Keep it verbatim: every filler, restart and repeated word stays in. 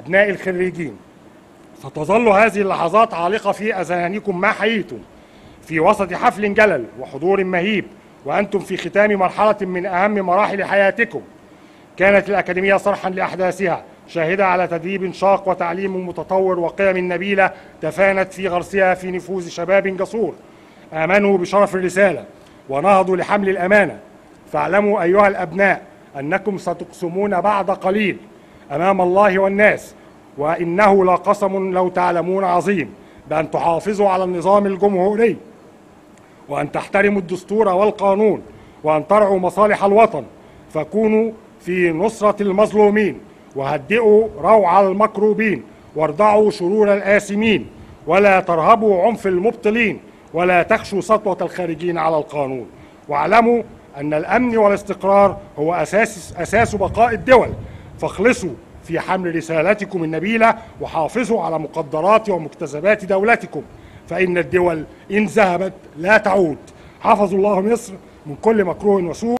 أبناء الخريجين، ستظل هذه اللحظات عالقة في أذهانكم ما حييتم في وسط حفل جلل وحضور مهيب، وأنتم في ختام مرحلة من أهم مراحل حياتكم. كانت الأكاديمية صرحا لأحداثها، شاهدة على تدريب شاق وتعليم متطور وقيم نبيلة تفانت في غرسها في نفوذ شباب جسور آمنوا بشرف الرسالة ونهضوا لحمل الأمانة. فاعلموا أيها الأبناء أنكم ستقسمون بعد قليل أمام الله والناس، وإنه لقسم لو تعلمون عظيم، بأن تحافظوا على النظام الجمهوري وأن تحترموا الدستور والقانون وأن ترعوا مصالح الوطن. فكونوا في نصرة المظلومين، وهدئوا روع المكروبين، وارضعوا شرور الآثمين، ولا ترهبوا عنف المبطلين، ولا تخشوا سطوة الخارجين على القانون. واعلموا أن الأمن والاستقرار هو أساس, أساس بقاء الدول. فاخلصوا في حمل رسالتكم النبيلة، وحافظوا على مقدرات ومكتسبات دولتكم، فإن الدول إن ذهبت لا تعود. حفظ الله مصر من كل مكروه وسوء.